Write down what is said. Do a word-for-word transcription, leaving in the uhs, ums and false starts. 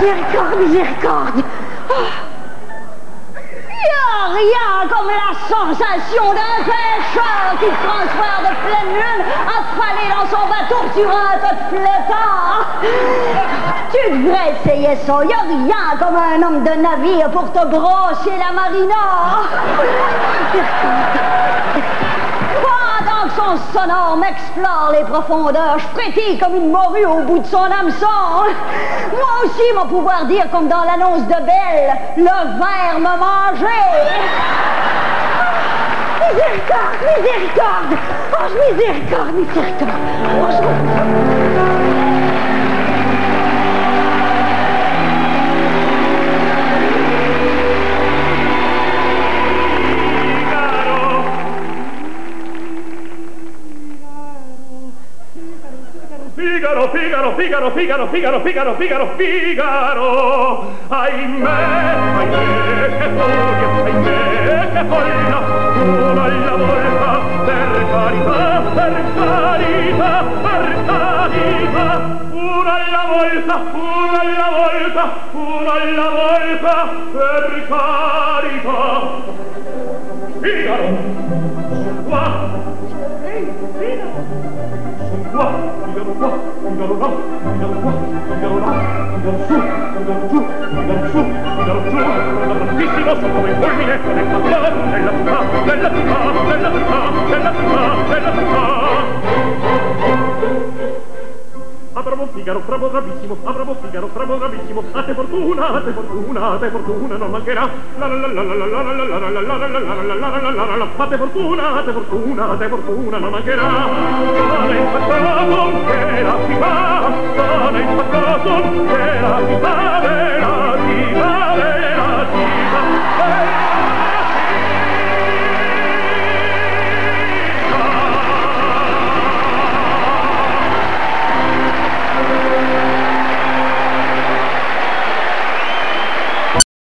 Miséricorde, miséricorde. Il n'y a rien comme la sensation d'un pêcheur qui se transfère de pleine lune affalé dans son bateau sur un tas de flottants. Tu devrais essayer ça. Il n'y a rien comme un homme de navire pour te brosser la marina. Pendant que son sonore m'explore les profondeurs, je frétille comme une morue au bout de son hameçon. Moi aussi, mon pouvoir dire comme dans l'annonce de Belle, le ver m'a mangé. Miséricorde, miséricorde, oh, je miséricorde, miséricorde. Oh, je... Figaro, Figaro, Figaro, Figaro, Figaro, Figaro, Figaro, Figaro. Ahimè, ahimè, che furia, ahimè, che folla, tu non la volta, per carità, per carità, per carità, una alla volta, una alla volta, una alla volta, per carità. Figaro, sono qua, ehi, Figaro. Qua, figaro qua, figaro là, figaro qua, figaro là, figaro su, figaro giù, figaro su, figaro giù, da prontissimo su come il fulmine, nella città, nella città, nella città, nella città, nella città, nella città. Ah, bravo Figaro, bravo bravissimo, ah, bravo Figaro, bravo bravissimo, a te fortuna, a te fortuna, a te fortuna non mancherà. La la la la la la la la la la la la la la la, a te fortuna, a te fortuna, a te fortuna non mancherà. Sono impaccato che la si fa, sono impaccato